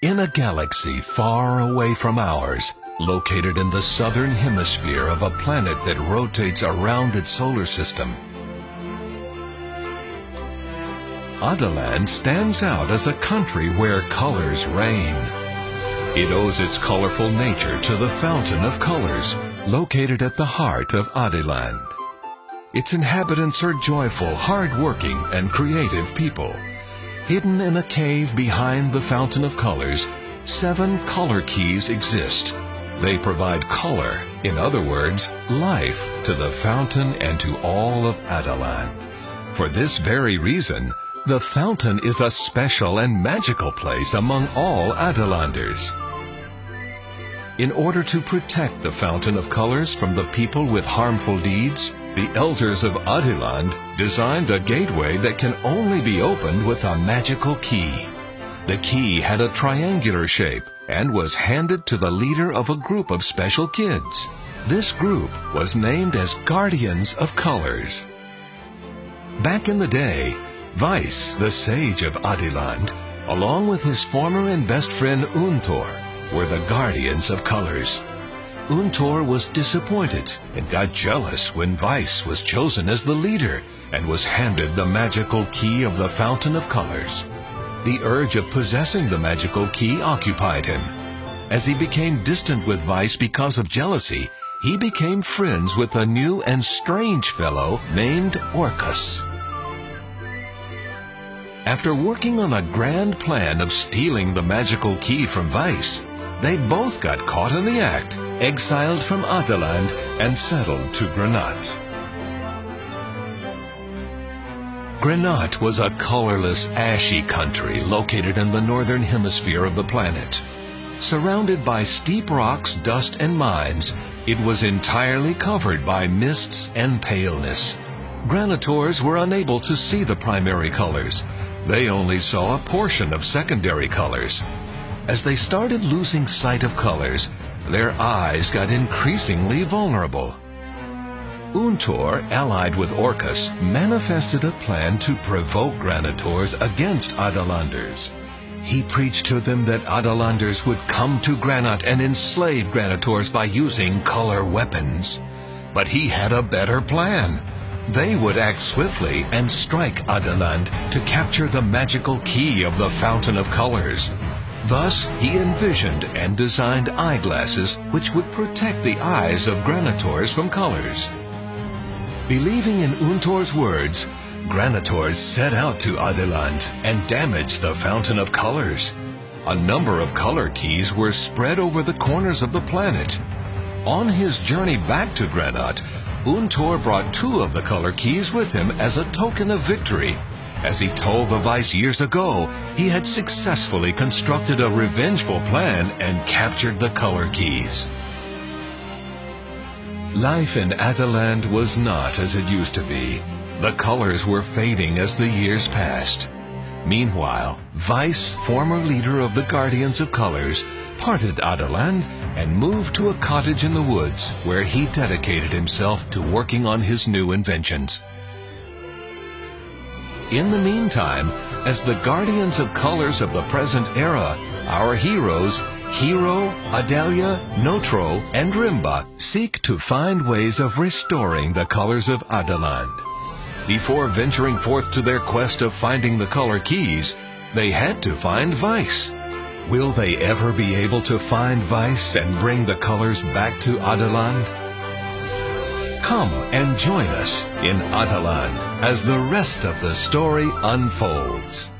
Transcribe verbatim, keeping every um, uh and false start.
In a galaxy far away from ours, located in the southern hemisphere of a planet that rotates around its solar system, Adeland stands out as a country where colors reign. It owes its colorful nature to the Fountain of Colors, located at the heart of Adeland. Its inhabitants are joyful, hard-working, and creative people. Hidden in a cave behind the Fountain of Colors, seven color keys exist. They provide color, in other words, life, to the fountain and to all of Adeland. For this very reason, the fountain is a special and magical place among all Adelanders. In order to protect the Fountain of Colors from the people with harmful deeds, the elders of Adeland designed a gateway that can only be opened with a magical key. The key had a triangular shape and was handed to the leader of a group of special kids. This group was named as Guardians of Colors. Back in the day, Weiss, the sage of Adeland, along with his former and best friend Untor, were the Guardians of Colors. Untor was disappointed and got jealous when Weiss was chosen as the leader and was handed the magical key of the Fountain of Colors. The urge of possessing the magical key occupied him. As he became distant with Weiss because of jealousy, he became friends with a new and strange fellow named Orcus. After working on a grand plan of stealing the magical key from Weiss, they both got caught in the act, exiled from Adeland and settled to Granat. Granat was a colorless, ashy country located in the northern hemisphere of the planet. Surrounded by steep rocks, dust, and mines, it was entirely covered by mists and paleness. Granators were unable to see the primary colors. They only saw a portion of secondary colors. As they started losing sight of colors, their eyes got increasingly vulnerable. Untor, allied with Orcus, manifested a plan to provoke Granators against Adelanders. He preached to them that Adelanders would come to Granat and enslave Granators by using color weapons. But he had a better plan. They would act swiftly and strike Adeland to capture the magical key of the Fountain of Colors. Thus, he envisioned and designed eyeglasses which would protect the eyes of Granators from colors. Believing in Untor's words, Granators set out to Adeland and damaged the Fountain of Colors. A number of color keys were spread over the corners of the planet. On his journey back to Granat, Untor brought two of the color keys with him as a token of victory. As he told the Vice years ago, he had successfully constructed a revengeful plan and captured the color keys. Life in Adeland was not as it used to be. The colors were fading as the years passed. Meanwhile, Vice, former leader of the Guardians of Colors, parted Adeland and moved to a cottage in the woods where he dedicated himself to working on his new inventions. In the meantime, as the Guardians of Colors of the present era, our heroes, Hiro, Adalia, Notro, and Rimba, seek to find ways of restoring the colors of Adeland. Before venturing forth to their quest of finding the color keys, they had to find Weiss. Will they ever be able to find Weiss and bring the colors back to Adeland? Come and join us in Adeland as the rest of the story unfolds.